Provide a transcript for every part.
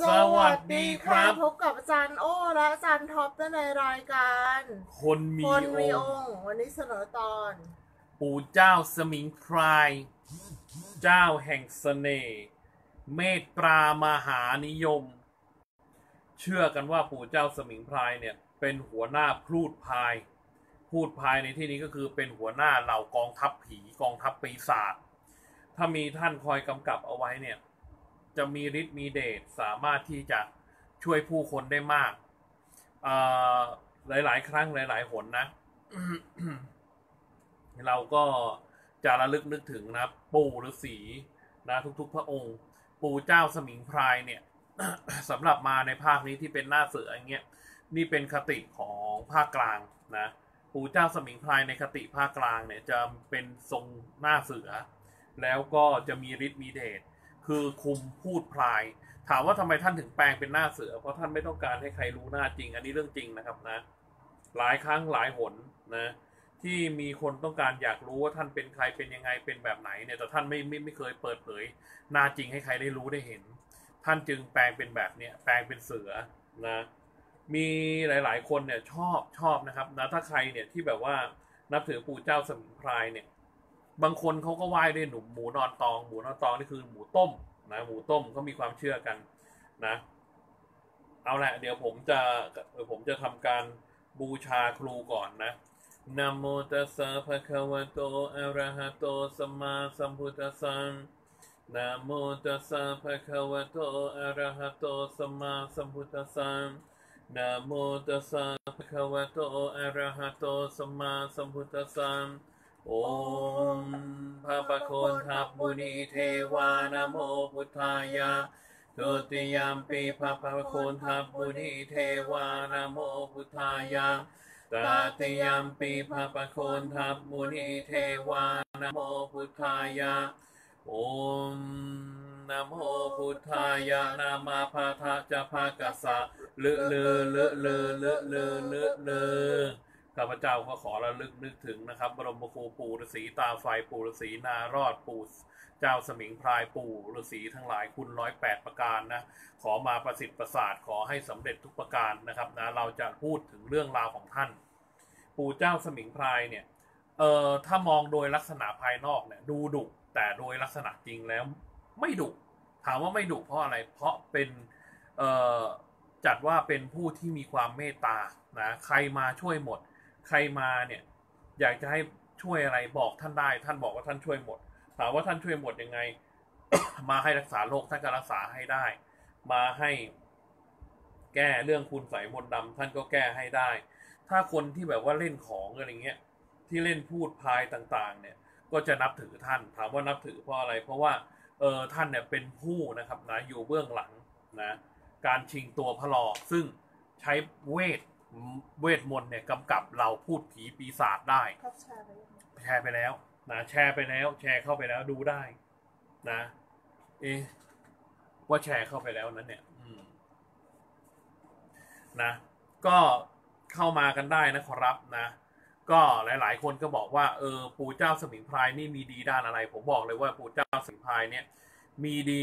สวัสดีครับพบกับอาจารย์โอและอาจารย์ท็อปในรายการคนมีองค์วันนี้เสนอตอนปู่เจ้าสมิงพรายเจ้าแห่งเสน่ห์เมตตามหานิยมเชื่อกันว่าปู่เจ้าสมิงพรายเนี่ยเป็นหัวหน้าพูดพายในที่นี้ก็คือเป็นหัวหน้าเหล่ากองทัพผีกองทัพปีศาจถ้ามีท่านคอยกำกับเอาไว้เนี่ยจะมีฤทธิ์มีเดชสามารถที่จะช่วยผู้คนได้มากหลายๆครั้งหลายๆหนนะ เราก็จะระลึกนึกถึงนะปู่ฤาษีนะทุกๆพระองค์ปู่เจ้าสมิงพรายเนี่ย สำหรับมาในภาคนี้ที่เป็นหน้าเสืออย่างเงี้ยนี่เป็นคติของภาคกลางนะปู่เจ้าสมิงพรายในคติภาคกลางเนี่ยจะเป็นทรงหน้าเสือแล้วก็จะมีฤทธิ์มีเดชคือคุมพูดพลายถามว่าทำไมท่านถึงแปลงเป็นหน้าเสือเพราะท่านไม่ต้องการให้ใครรู้หน้าจริงอันนี้เรื่องจริงนะครับนะหลายครั้งหลายหนนะที่มีคนต้องการอยากรู้ว่าท่านเป็นใครเป็นยังไงเป็นแบบไหนเนี่ยแต่ท่านไม่เคยเปิดเผยหน้าจริงให้ใครได้รู้ได้เห็นท่านจึงแปลงเป็นแบบเนี้ยแปลงเป็นเสือนะมีหลายๆคนเนี่ยชอบนะครับนะถ้าใครเนี่ยที่แบบว่านับถือปู่เจ้าสมิงพรายเนี่ยบางคนเขาก็ไหว้ด้วยหมูนอนตองหมูนอนตองนี่คือหมูต้มนะหมูต้มก็มีความเชื่อกันนะเอาละเดี๋ยวผมจะทำการบูชาครูก่อนนะนะโมตัสสะภะคะวะโตอะระหะโตสัมมาสัมพุทธัสสะนะโมตัสสะภะคะวะโตอะระหะโตสัมมาสัมพุทธัสสะนะโมตัสสะภะคะวะโตอะระหะโตสัมมาสัมพุทธัสสะโอมภะภะโคนทัพมุนีเทวานะโมพุทธายะทุติยามปีภะภะโคนทัพมุนีเทวานะโมพุทธายะตติยามปีภะภะโคนทัพมุนีเทวานะโมพุทธายะโอมนะโมพุทธายะนามาภะทะจะภะกะสะเลอะเลอะเลอะเลอะเลอะเลอะเลอะเลอะข้าพเจ้าก็ขอระลึกนึกถึงนะครับบรมครูปู่ฤาษีตาไฟปู่ฤาษีนารอดปู่เจ้าสมิงพรายปู่ฤาษีทั้งหลายคุณ108ประการนะขอมาประสิทธิ์ประสาทขอให้สำเร็จทุกประการนะครับนะเราจะพูดถึงเรื่องราวของท่านปู่เจ้าสมิงพรายเนี่ยถ้ามองโดยลักษณะภายนอกเนี่ยดูดุแต่โดยลักษณะจริงแล้วไม่ดุถามว่าไม่ดุเพราะอะไรเพราะเป็นจัดว่าเป็นผู้ที่มีความเมตตานะใครมาช่วยหมดใครมาเนี่ยอยากจะให้ช่วยอะไรบอกท่านได้ท่านบอกว่าท่านช่วยหมดถามว่าท่านช่วยหมดยังไง มาให้รักษาโรคท่านก็รักษาให้ได้มาให้แก้เรื่องคุณไสยมนต์ดำท่านก็แก้ให้ได้ถ้าคนที่แบบว่าเล่นของอะไรเงี้ยที่เล่นพูดพายต่างๆเนี่ยก็จะนับถือท่านถามว่านับถือเพราะอะไรเพราะว่าท่านเนี่ยเป็นผู้นะครับนะอยู่เบื้องหลังนะการชิงตัวพระหลอกซึ่งใช้เวทมนต์เนี่ยกำกับเราพูดผีปีศาจได้แชร์ไปแล้วนะแชร์ไปแล้วแชร์เข้าไปแล้วดูได้นะว่าแชร์เข้าไปแล้วนั้นเนี่ยนะก็เข้ามากันได้นะครับนะก็หลายๆคนก็บอกว่าปู่เจ้าสมิงพรายนี่มีดีด้านอะไรผมบอกเลยว่าปู่เจ้าสมิงพรายเนี่ยมีดี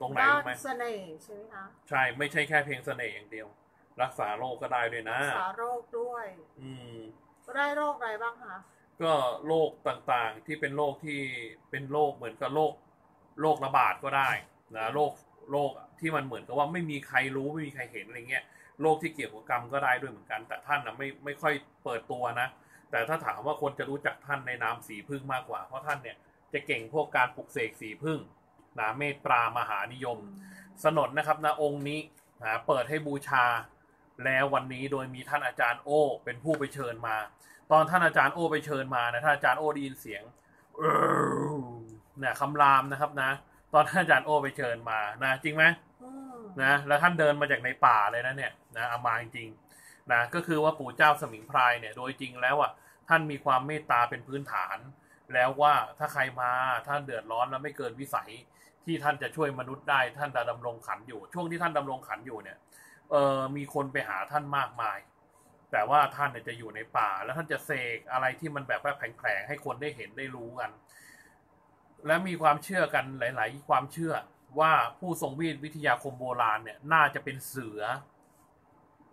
ตรงไหนรู้ไหมเสน่ห์ใช่ไหมคะใช่ไม่ใช่แค่เพียงเสน่ห์อย่างเดียวรักษาโรคก็ได้ด้วยนะรักษาโรคด้วยได้โรคอะไรบ้างคะก็โรคต่างๆที่เป็นโรคเหมือนกับโรคระบาดก็ได้นะโรคที่มันเหมือนกับว่าไม่มีใครรู้ไม่มีใครเห็นอะไรเงี้ยโรคที่เกี่ยวกับกรรมก็ได้ด้วยเหมือนกันแต่ท่านนะไม่ค่อยเปิดตัวนะแต่ถ้าถามว่าคนจะรู้จักท่านในนามสีพึ่งมากกว่าเพราะท่านเนี่ยจะเก่งพวกการปลุกเสกสีพึ่งนะเมตตามหานิยมสนนนะครับนะองค์นี้นะเปิดให้บูชาแล้ววันนี้โดยมีท่านอาจารย์โอเป็นผู้ไปเชิญมาตอนท่านอาจารย์โอไปเชิญมานะท่านอาจารย์โอได้ยินเสียงเนี่ยคำรามนะครับนะตอนท่านอาจารย์โอไปเชิญมานะจริงไหมนะแล้วท่านเดินมาจากในป่าเลยนะเนี่ยนะเอามาจริงๆนะก็คือว่าปู่เจ้าสมิงพรายเนี่ยโดยจริงแล้วอ่ะท่านมีความเมตตาเป็นพื้นฐานแล้วว่าถ้าใครมาท่านเดือดร้อนแล้วไม่เกินวิสัยที่ท่านจะช่วยมนุษย์ได้ท่านจะดำรงขันอยู่ช่วงที่ท่านดำรงขันอยู่เนี่ยมีคนไปหาท่านมากมายแต่ว่าท่านจะอยู่ในป่าแล้วท่านจะเสกอะไรที่มันแบบว่าแผลงๆให้คนได้เห็นได้รู้กันและมีความเชื่อกันหลายๆความเชื่อ ว่าผู้ทรงเวทวิทยาคมโบราณเนี่ยน่าจะเป็นเสือ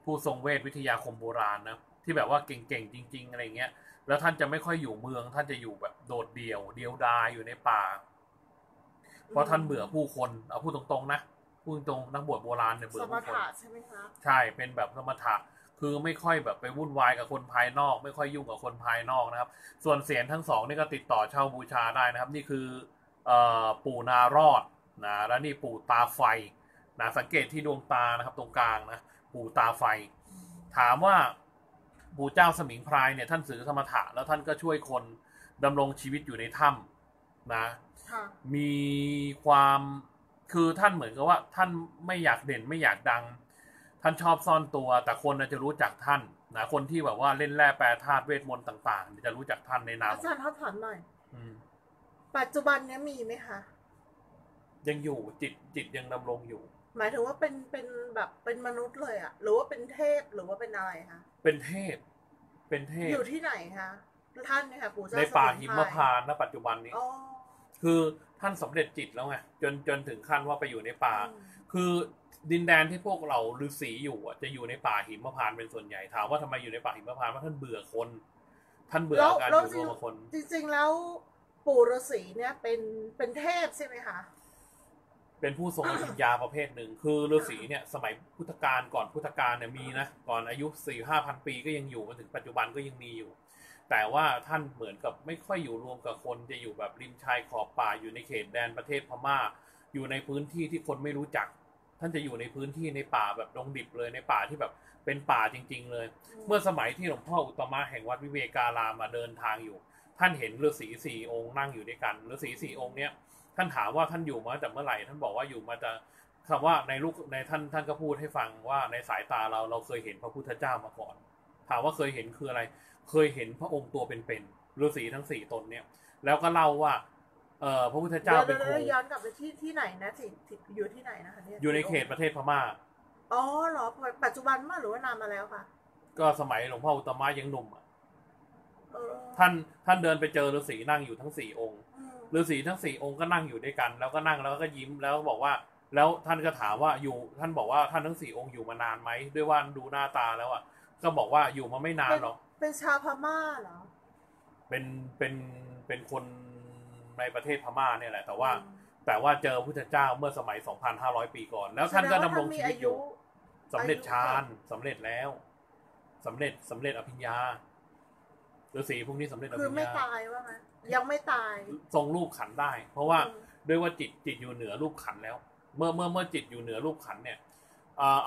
ผู้ทรงเวทวิทยาคมโบราณนะที่แบบว่าเก่งๆจริงๆอะไรเงี้ยแล้วท่านจะไม่ค่อยอยู่เมืองท่านจะอยู่แบบโดดเดี่ยวเดียวดายอยู่ในป่าเพราะท่านเบื่อผู้คนเอาพูดตรงๆนะพูดตรงนักบวชโบราณเนี่ยเบื่อผู้คนสมถะใช่ไหมคะใช่เป็นแบบสมถะคือไม่ค่อยแบบไปวุ่นวายกับคนภายนอกไม่ค่อยยุ่งกับคนภายนอกนะครับส่วนเศียรทั้งสองนี่ก็ติดต่อเช่าบูชาได้นะครับนี่คือปู่นารอดนะและนี่ปู่ตาไฟนะสังเกตที่ดวงตานะครับตรงกลางนะปู่ตาไฟถามว่าปู่เจ้าสมิงพรายเนี่ยท่านสื่อสมถะแล้วท่านก็ช่วยคนดำรงชีวิตอยู่ในถ้ำนะมีความคือท่านเหมือนกับว่าท่านไม่อยากเด่นไม่อยากดังท่านชอบซ่อนตัวแต่คนจะรู้จักท่านนะคนที่แบบว่าเล่นแร่แปรธาตุเวทมนต์ต่างๆจะรู้จักท่านในนามอาจารย์เขาถามหน่อยปัจจุบันนี้มีไหมคะยังอยู่จิตยังดำรงอยู่หมายถึงว่าเป็นแบบเป็นมนุษย์เลยอะหรือว่าเป็นเทพหรือว่าเป็นอะไรคะเป็นเทพอยู่ที่ไหนคะท่านนะคะปู่เจ้าในป่าหิมพานต์ณปัจจุบันนี้คือท่านสำเร็จจิตแล้วไงจนถึงขั้นว่าไปอยู่ในป่าคือดินแดนที่พวกเราฤาษีอยู่จะอยู่ในป่าหิมพานต์เป็นส่วนใหญ่ถามว่าทำไมอยู่ในป่าหิมพานต์เพราะท่านเบื่อคนท่านเบื่อการอยู่รวมกับคนจริงๆแล้วปู่ฤาษีเนี่ยเป็นเทพใช่ไหมคะเป็นผู้ทรงวิญญาประเภทหนึ่งคือฤาษีเนี่ยสมัยพุทธกาลก่อนพุทธกาลเนี่ยมีนะก่อนอายุ 4-5,000 ปีก็ยังอยู่มาถึงปัจจุบันก็ยังมีอยู่แต่ว่าท่านเหมือนกับไม่ค่อยอยู่รวมกับคนจะอยู่แบบริมชายขอบป่าอยู่ในเขตแดนประเทศพม่าอยู่ในพื้นที่ที่คนไม่รู้จักท่านจะอยู่ในพื้นที่ในป่าแบบดงดิบเลยในป่าที่แบบเป็นป่าจริงๆเลยเมื่อสมัยที่หลวงพ่ออุตตมะแห่งวัดวิเวการามมาเดินทางอยู่ท่านเห็นฤาษีสี่องค์นั่งอยู่ด้วยกันฤาษีสี่องค์เนี่ยท่านถามว่าท่านอยู่มาแต่เมื่อไหร่ท่านบอกว่าอยู่มาแต่คำว่าในลูกในท่านก็พูดให้ฟังว่าในสายตาเราเคยเห็นพระพุทธเจ้ามาก่อนถามว่าเคยเห็นคืออะไรเคยเห็นพระองค์ตัวเป็นฤาษีทั้งสี่ตนเนี่ยแล้วก็เล่าว่าพระพุทธเจ้าเป็นครูย้อนกลับไปที่ไหนนะที่อยู่ที่ไหนนะคะเนี่ยอยู่ในเขตประเทศพม่าอ๋อเหรอปัจจุบันมาหรือว่านานมาแล้วคะก็สมัยหลวงพ่ออุตตมะยังหนุ่มท่านเดินไปเจอฤาษีนั่งอยู่ทั้งสี่องค์ฤาษีทั้งสี่องค์ก็นั่งอยู่ด้วยกันแล้วก็นั่งแล้วก็ยิ้มแล้วบอกว่าแล้วท่านก็ถามว่าอยู่ท่านบอกว่าท่านทั้งสี่องค์อยู่มานานไหมด้วยว่าดูหน้าตาแล้วอ่ะก็บอกว่าอยู่มาไม่นานหรอกเป็นชาวพม่าเหรอเป็นคนในประเทศพม่าเนี่ยแหละแต่ว่าเจอพุทธเจ้าเมื่อสมัย 2,500 ปีก่อนแล้วท่านก็ดำรงชีวิตอยู่สำเร็จฌานสำเร็จแล้วสำเร็จอภิญญาฤาษีพวกนี้สำเร็จอภิญญาคือไม่ตายว่ามั้ยยังไม่ตายทรงรูปขันได้เพราะว่าด้วยว่าจิตอยู่เหนือรูปขันแล้วเมื่อจิตอยู่เหนือรูปขันเนี่ย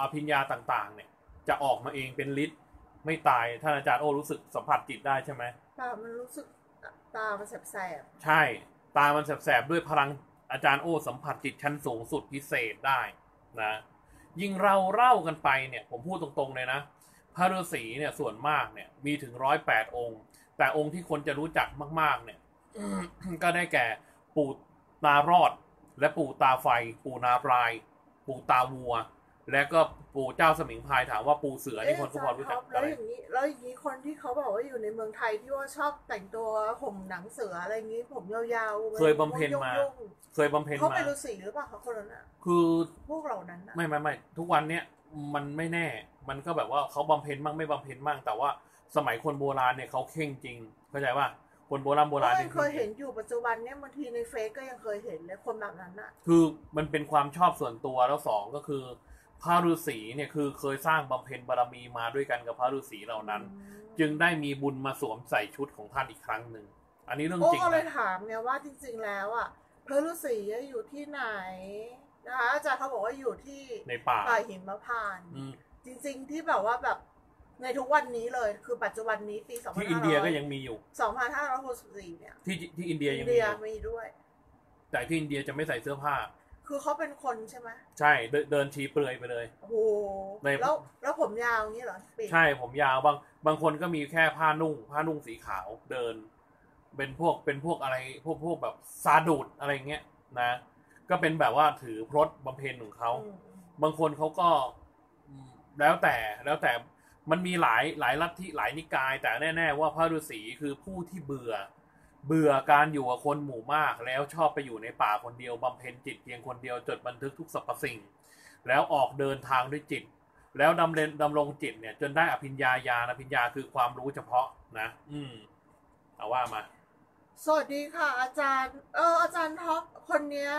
อภิญญาต่างๆเนี่ยจะออกมาเองเป็นฤทธิ์ไม่ตายท่านอาจารย์โอ้รู้สึกสัมผัสจิตได้ใช่ไหมมันรู้สึกตามันแสบๆใช่ตามันแสบๆด้วยพลังอาจารย์โอ้สัมผัสจิตชั้นสูงสุดพิเศษได้นะยิ่งเราเล่ากันไปเนี่ยผมพูดตรงๆเลยนะพระฤาษีเนี่ยส่วนมากเนี่ยมีถึง108องค์แต่องค์ที่คนจะรู้จักมากๆเนี่ย ก็ได้แก่ปู่นารอดและปู่ตาไฟปู่นาปลายปู่ตาวัวและก็ปู่เจ้าสมิงพรายถามว่าปู่เสือนี่คนทุกคนรู้จักอะไรแล้วอย่างนี้คนที่เขาบอกว่าอยู่ในเมืองไทยที่ว่าชอบแต่งตัวห่มหนังเสืออะไรอย่างนี้ผมยาวๆเคยบำเพ็ญมาเขาเป็นฤาษีหรือเปล่าเขาคนนั้นอ่ะคือพวกเหล่านั้นไม่ทุกวันเนี้ยมันไม่แน่มันก็แบบว่าเขาบำเพ็ญมั่งไม่บำเพ็ญมั่งแต่ว่าสมัยคนโบราณเนี่ยเขาเข่งจริงเข้าใจว่าคนโบราณเคยเห็นอยู่ปัจจุบันเนี่ยบางทีในเฟซก็ยังเคยเห็นเลยคนแบบนั้นอ่ะคือมันเป็นความชอบส่วนตัวแล้วสองก็คือพระฤาษีเนี่ยคือเคยสร้างบำเพ็ญบารมีมาด้วยกันกับพระฤาษีเหล่านั้นจึงได้มีบุญมาสวมใส่ชุดของท่านอีกครั้งหนึ่งอันนี้เรื่องจริงนะก็เลยถามเนี่ยว่าจริงๆแล้วอ่ะพระฤาษีอยู่ที่ไหนนะคะอาจารย์เขาบอกว่าอยู่ที่ในป่าหิมพานต์จริงๆที่แบบว่าแบบในทุกวันนี้เลยคือปัจจุบันนี้ปี2500ที่อินเดียก็ยังมีอยู่2564เนี่ยที่อินเดียยังมีด้วยแต่ที่อินเดียจะไม่ใส่เสื้อผ้าคือเขาเป็นคนใช่ไหมใช่เดินชี้เปลือยไปเลยโอ้โหแล้วผมยาวอย่างนี้เหรอใช่ผมยาวบางคนก็มีแค่ผ้านุ่งสีขาวเดินเป็นพวกอะไรพวกแบบซาดูดอะไรเงี้ยนะก็เป็นแบบว่าถือพรตบำเพ็ญของเขาบางคนเขาก็แล้วแต่มันมีหลายลัทธิหลายนิกายแต่แน่ๆว่าพระฤาษีคือผู้ที่เบื่อ เบื่อการอยู่กับคนหมู่มากแล้วชอบไปอยู่ในป่าคนเดียวบำเพ็ญจิตเพียงคนเดียวจดบันทึกทุกสรรพสิ่งแล้วออกเดินทางด้วยจิตแล้วดำรงจิตเนี่ยจนได้อภิญญาญาณอภิญญาคือความรู้เฉพาะนะเอาว่ามาสวัสดีค่ะอาจารย์อาจารย์ท็อปคนเนี้ย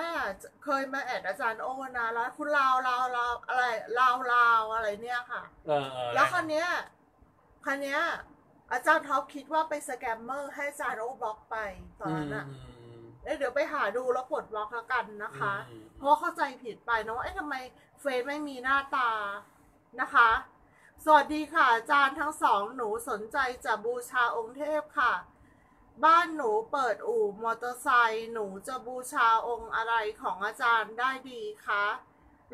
เคยมาแอดอาจารย์โอนะแล้วคุณลาวอะไรลาวอะไรเนี่ยค่ะแล้วคนเนี้ยอาจารย์ท็อปคิดว่าไปสแกมเมอร์ให้อาจารย์โอบล็อกไปตอนนั้นอะเดี๋ยวไปหาดูแล้วปลดบล็อกแล้วกันนะคะเพราะเข้าใจผิดไปเนาะทำไมเฟซไม่มีหน้าตานะคะสวัสดีค่ะอาจารย์ทั้งสองหนูสนใจจะบูชาองค์เทพค่ะบ้านหนูเปิดอู่มอเตอร์ไซค์หนูจะบูชาองค์อะไรของอาจารย์ได้ดีคะ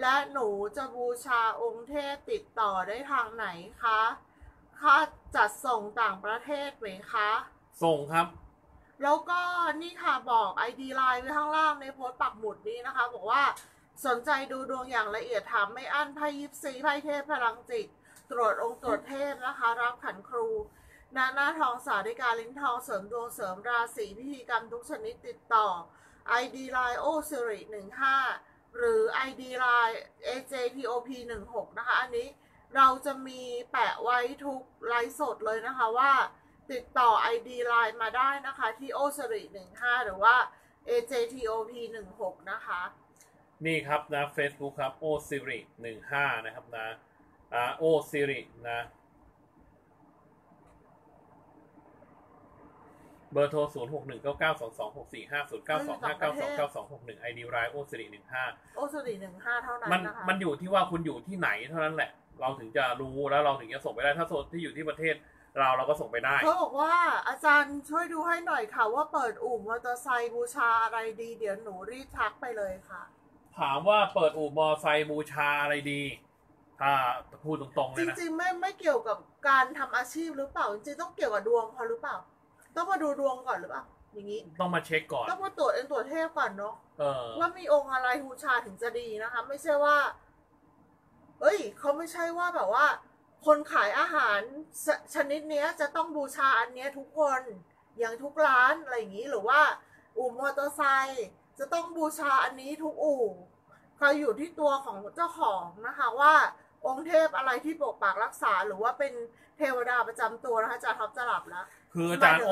และหนูจะบูชาองค์เทพติดต่อได้ทางไหนคะค่าจัดส่งต่างประเทศไหมคะส่งครับแล้วก็นี่ค่ะบอก ID ไลน์ไว้ข้างล่างในโพสต์ปักหมุดนี้นะคะบอกว่าสนใจดูดวงอย่างละเอียดถามไม่อั้นไพ่ยิปซีไพ่เทพพลังจิตตรวจองค์ตรวจเทพนะคะรับขันครูนาหน้าทองสาธิกาลิ้นทองเสริมดวงเสริมราศีพิธีกรรมทุกชนิดติดต่อ ID ไลน์โอสิริ15หรือ ID ไลน์ AJTOP 16นะคะอันนี้เราจะมีแปะไว้ทุกไลฟ์สดเลยนะคะว่าติดต่อ ID ไลน์มาได้นะคะที่โอสิริ15หรือว่า AJTOP 16นะคะนี่ครับนะ Facebook ครับโอสิริ15นะครับนะโอสิรินะเบอร์โทร06199226450929292261 ID ไลน์โอสิริ15โอสิริ15เท่านั้นนะคะมันอยู่ที่ว่าคุณอยู่ที่ไหนเท่านั้นแหละเราถึงจะรู้แล้วเราถึงจะส่งไปได้ถ้าโซนที่อยู่ที่ประเทศเราก็ส่งไปได้เขาบอกว่าอาจารย์ช่วยดูให้หน่อยค่ะว่าเปิดอู่มอเตอร์ไซค์บูชาอะไรดีเดี๋ยวหนูรีบทักไปเลยค่ะถามว่าเปิดอู่มอเตอร์ไซค์บูชาอะไรดีถ้าพูดตรงๆเลยนะจริงๆไม่เกี่ยวกับการทำอาชีพหรือเปล่าจริงต้องเกี่ยวกับดวงพอหรือเปล่าต้องมาดูดวงก่อนหรือเปล่าอย่างนี้ต้องมาเช็คก่อนต้องมาตรวจเทพก่อนเนาะว่ามีองค์อะไรบูชาถึงจะดีนะคะไม่ใช่ว่าเขาไม่ใช่ว่าแบบว่าคนขายอาหารชนิดนี้จะต้องบูชาอันนี้ทุกคนอย่างทุกร้านอะไรอย่างนี้หรือว่าอู่มอเตอร์ไซค์จะต้องบูชาอันนี้ทุกอู่ก็อยู่ที่ตัวของเจ้าของนะคะว่าองค์เทพอะไรที่ปกปักรักษาหรือว่าเป็นเทวดาประจำตัวนะคะอาจารย์ท็อปจะหลับแล้วคืออาจารย์โอ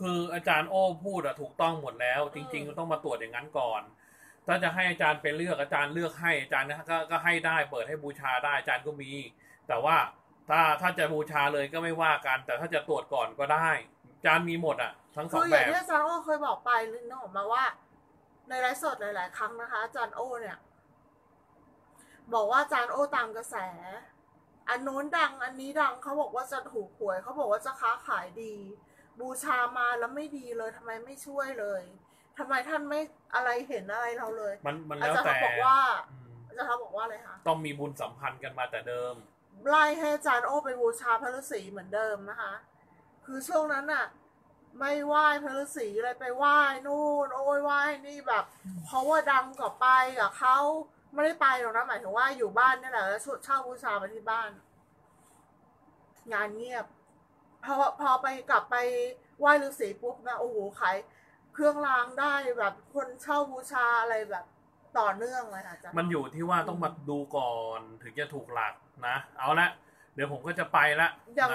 คืออาจารย์โอพูดถูกต้องหมดแล้วจริงๆต้องมาตรวจอย่างนั้นก่อนถ้าจะให้อาจารย์ไปเลือกอาจารย์เลือกให้อาจารย์ก็ให้ได้เปิดให้บูชาได้อาจารย์ก็มีแต่ว่าถ้าจะบูชาเลยก็ไม่ว่ากันแต่ถ้าจะตรวจก่อนก็ได้อาจารย์มีหมดอ่ะทั้งสองแบบคืออย่างที่อาจารย์โอเคยบอกไปหรือน้องออกมาว่าในไลฟ์สดหลายๆครั้งนะคะอาจารย์โอเนี่ยบอกว่าอาจารย์โอตามกระแสอันโน้นดังอันนี้ดังเขาบอกว่าจะถูกหวยเขาบอกว่าจะค้าขายดีบูชามาแล้วไม่ดีเลยทำไมไม่ช่วยเลยทำไมท่านไม่อะไรเห็นอะไรเราเลยมันแล้วแต่อาจารย์บอกว่าอาจารย์บอกว่าอะไรคะต้องมีบุญสัมพันธ์กันมาแต่เดิมไล่ให้อาจารย์โอไปบูชาพระฤาษีเหมือนเดิมนะคะคือช่วงนั้นอะไม่ไหว้พระฤาษีอะไรไปไหว้นู่นโอ้ยไหว้นี่แบบเพราะว่าดังกว่าไปกับเขาไม่ได้ไปหรอกนะหมายถึงว่าอยู่บ้านนี่แหละแล้วเช่าบูชามาที่บ้านงานเงียบพอไปกลับไปไหว้ฤาษีปุ๊บนะโอ้โหขายเครื่องรางได้แบบคนเช่าบูชาอะไรแบบต่อเนื่องเลยค่ะอาจารย์มันอยู่ที่ว่าต้องมาดูก่อนถึงจะถูกหลักนะเอาละเดี๋ยวผมก็จะไปละอย่าง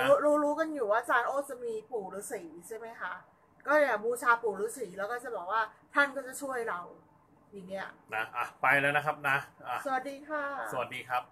รู้กันอยู่ว่าอาจารย์โอจะมีปู่ฤาษีใช่ไหมคะก็เนี่ยบูชาปู่ฤาษีแล้วก็จะบอกว่าท่านก็จะช่วยเราอย่างเงี้ยนะไปแล้วนะครับนะสวัสดีค่ะสวัสดีครับ